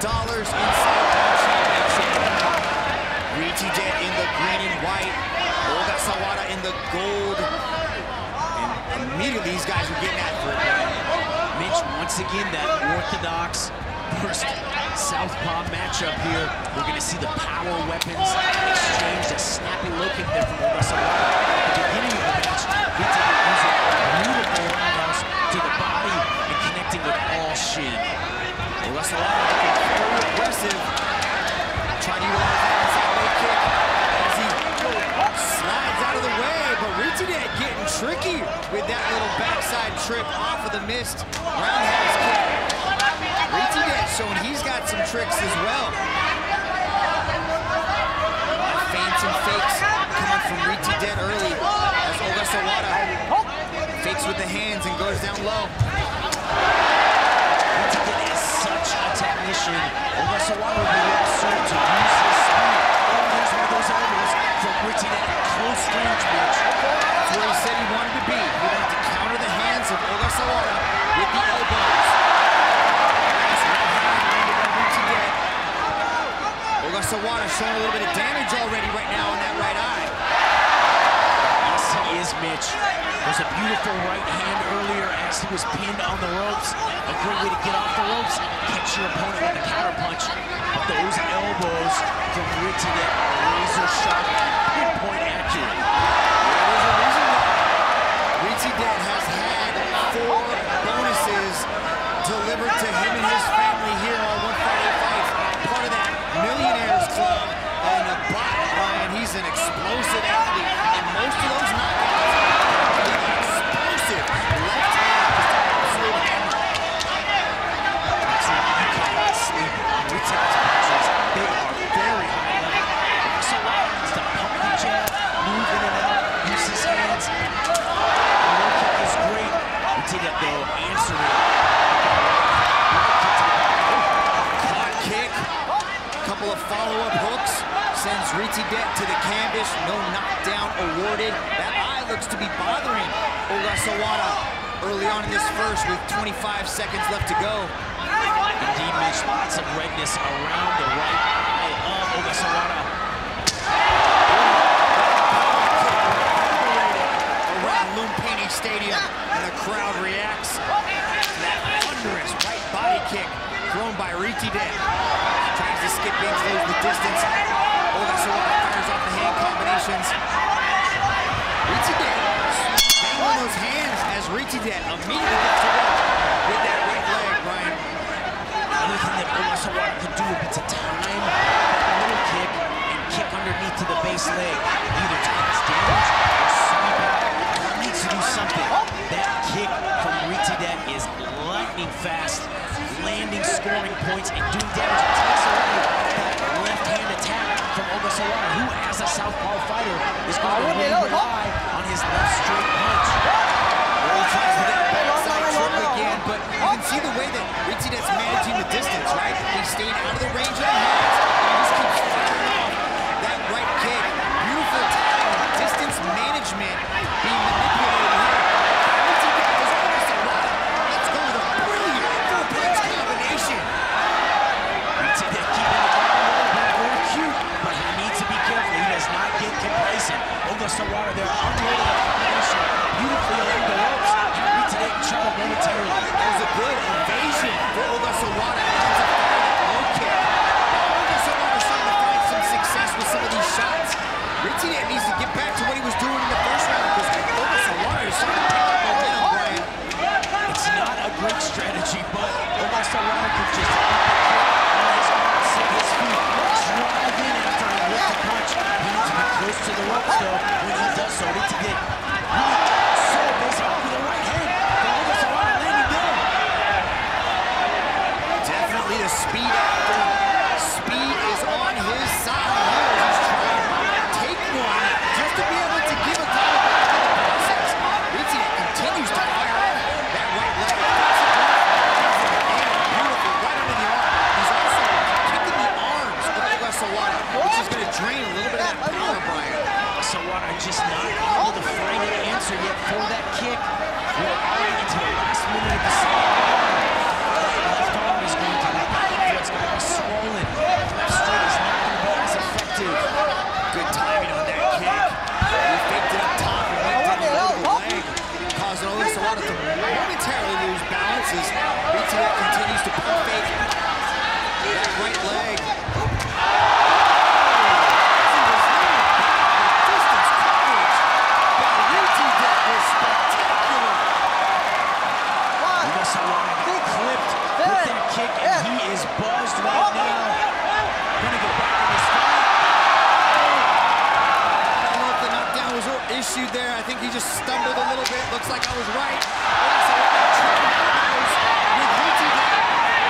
inside the championship. Rittidet in the green and white, Ogasawara in the gold. And immediately these guys were getting after it. Mitch, once again, that orthodox first southpaw matchup here. We're going to see the power weapons exchange, a snapping low kick there from Ogasawara. At the beginning of the match, Rittidet using a beautiful roundhouse to the body and connecting with all shin. Ogasawara looking very aggressive, trying to utilize that inside leg kick as he slides out of the way, but Rittidet getting tricky with that little backside trip off of the mist roundhouse kick. Rittidet showing he's got some tricks as well. Feints and fakes coming from Rittidet early as Ogasawara fakes with the hands and goes down low. Rittidet is such a technician. Ogasawara will be well served to use his speed. Oh, there's one of those elbows from Rittidet at close range, Mitch. That's where he said he wanted to be. He wanted to counter the hands of Ogasawara with the elbows. Ogasawara showing a little bit of damage already right now on that right eye. Yes, he is, Mitch. There's a beautiful right hand earlier as he was pinned on the ropes. A great way to get off the ropes, catch your opponent with a counter punch. But those elbows from Rittidet are razor sharp and pinpoint accurate. There's a reason why Rittidet has had 4 bonuses delivered to him and his family here on One Friday Fights. Part of that Millionaires Club and a bot, Ryan. He's an explosive athlete, and most of those knockouts are an explosive left hand. That's why you can't sleep on Rittidet's punches. They are very high level. Ogasawara has to pump the jab, move in and out, use his hands. The low kick is great. Rittidet, though, answering. Couple of follow-up hooks sends Rittidet to the canvas. No knockdown awarded. That eye looks to be bothering Ogasawara early on in this first with 25 seconds left to go. Indeed, Mitch, lots of redness around the right eye of Ogasawara. Around Lumpini Stadium, and the crowd reacts to that thunderous right body kick thrown by Rittidet. Tries to skip in, slows the distance. Ogasawara fires off the hand combinations. Rittidet banging those hands as Rittidet immediately gets away with that right leg, Brian. Another thing that Ogasawara could do would be to time that little kick and kick underneath to the base leg. Either to cause damage or sweep out. He needs to do something. That kick from Rittidet is lightning fast, landing scoring points and doing damage. That left-hand attack from Ogasawara, who as a southpaw fighter is going to rely on his left straight punch. He tries to get a backside trip again, but you can see the way that Rittidet's managing the distance, right? He's staying out of the range of the hands, and just keeps firing off that right kick. Beautiful time, distance management being manipulated here. Ogasawara there, unloading the combination, beautifully along the ropes. Rittidet in trouble momentarily. That was a good invasion for Ogasawara. Low kick. Ogasawara's trying to find some success with some of these shots. Rittidet needs to get back to what he was doing in the first round because Ogasawara is trying to pick up momentum, Brian. It's not a great strategy, but Ogasawara could just sit his feet, drive in after a left punch. He needs to be close to the ropes, though. When he does so, Rittidet so busy with the right hand. The Ogasawara landing down. Definitely the speed after. Speed is on his side here. He's trying to take one just to be able to give a call back in the process. Rittidet continues to fire on that right leg. Beautiful, right under the arm. He's also kicking the arms of Ogasawara, which is going to drain a little bit of that power, Brian. Ogasawara just not able to find an answer yet for that kick. We're already into the last minute of the second round. That left arm is going to be buzzed right now. Gonna get back in this fight. I don't know if the knockdown was an issue there. I think he just stumbled a little bit. Looks like I was right. With Rittidet.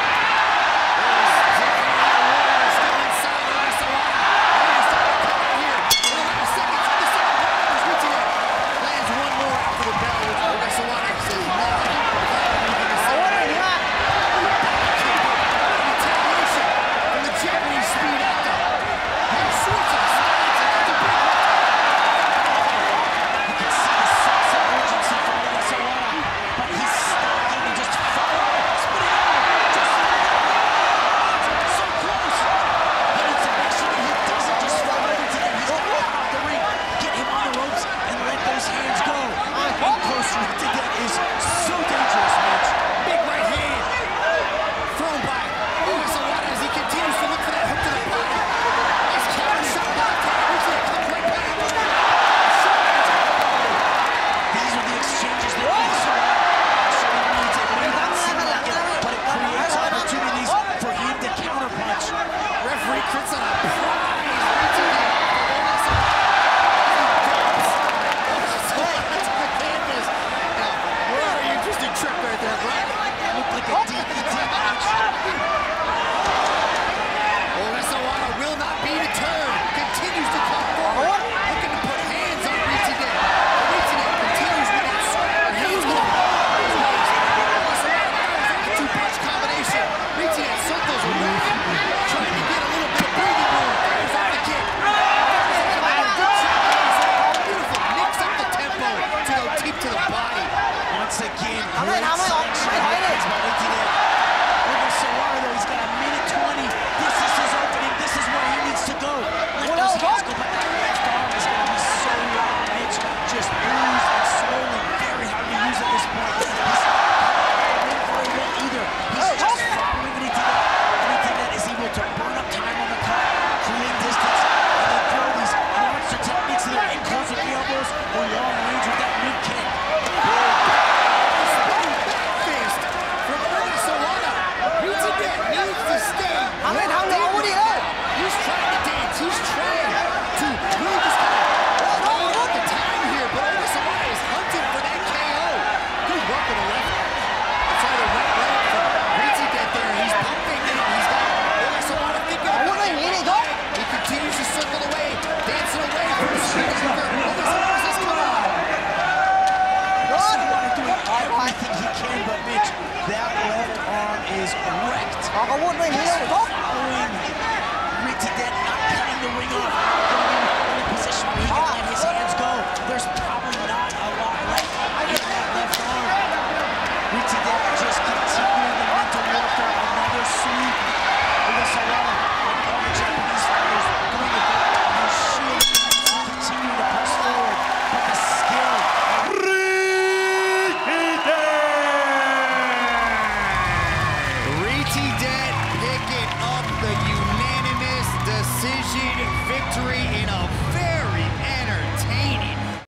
Victory